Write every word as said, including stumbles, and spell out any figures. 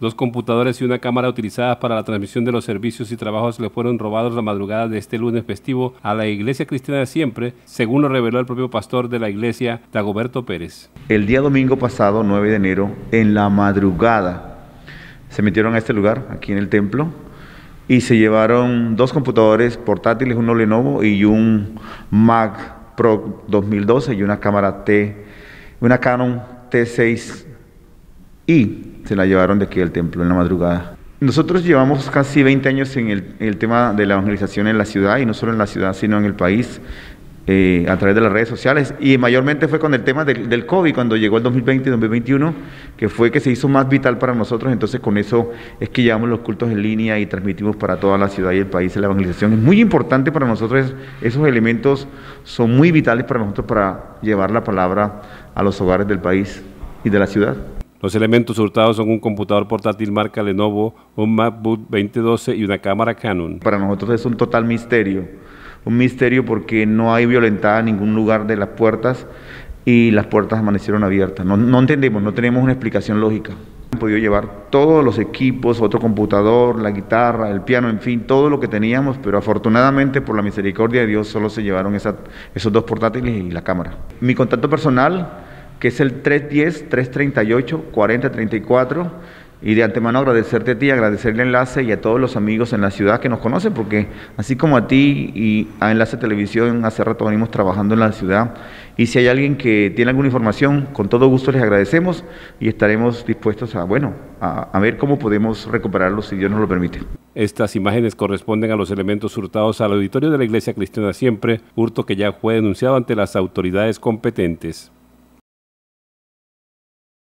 Dos computadores y una cámara utilizadas para la transmisión de los servicios y trabajos le fueron robados la madrugada de este lunes festivo a la Iglesia Cristiana Siempre, según lo reveló el propio pastor de la iglesia, Dagoberto Pérez. El día domingo pasado, nueve de enero, en la madrugada, se metieron a este lugar, aquí en el templo, y se llevaron dos computadores portátiles, uno Lenovo y un Mac Pro dos mil doce y una cámara T, una Canon T seis i. Se la llevaron de aquí al templo en la madrugada. Nosotros llevamos casi veinte años en el, en el tema de la evangelización en la ciudad, y no solo en la ciudad, sino en el país, eh, a través de las redes sociales, y mayormente fue con el tema del, del COVID, cuando llegó el dos mil veinte y dos mil veintiuno, que fue que se hizo más vital para nosotros. Entonces con eso es que llevamos los cultos en línea y transmitimos para toda la ciudad y el país la evangelización. Es muy importante para nosotros, esos elementos son muy vitales para nosotros para llevar la palabra a los hogares del país y de la ciudad. Los elementos hurtados son un computador portátil marca Lenovo, un MacBook veinte doce y una cámara Canon. Para nosotros es un total misterio, un misterio porque no hay violentada en ningún lugar de las puertas y las puertas amanecieron abiertas. No, no entendemos, no tenemos una explicación lógica. Han podido llevar todos los equipos, otro computador, la guitarra, el piano, en fin, todo lo que teníamos, pero afortunadamente por la misericordia de Dios solo se llevaron esa, esos dos portátiles y la cámara. Mi contacto personal, que es el tres uno cero, tres tres ocho, cuatro cero tres cuatro, y de antemano agradecerte a ti, agradecer el Enlace y a todos los amigos en la ciudad que nos conocen, porque así como a ti y a Enlace Televisión, hace rato venimos trabajando en la ciudad, y si hay alguien que tiene alguna información, con todo gusto les agradecemos y estaremos dispuestos a, bueno, a, a ver cómo podemos recuperarlo si Dios nos lo permite. Estas imágenes corresponden a los elementos hurtados al auditorio de la Iglesia Cristiana Siempre, hurto que ya fue denunciado ante las autoridades competentes.